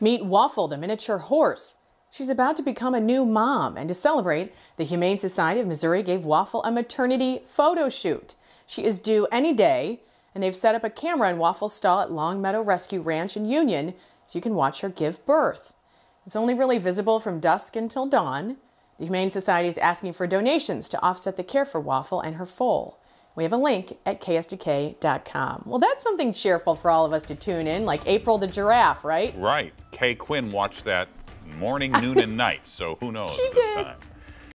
Meet Waffle, the miniature horse. She's about to become a new mom, and to celebrate, the Humane Society of Missouri gave Waffle a maternity photo shoot. She is due any day, and they've set up a camera in Waffle's stall at Longmeadow Rescue Ranch in Union so you can watch her give birth. It's only really visible from dusk until dawn. The Humane Society is asking for donations to offset the care for Waffle and her foal. We have a link at ksdk.com. Well, that's something cheerful for all of us to tune in, like April the giraffe, right? Right. Kay Quinn watched that morning, noon, and night, so who knows this time.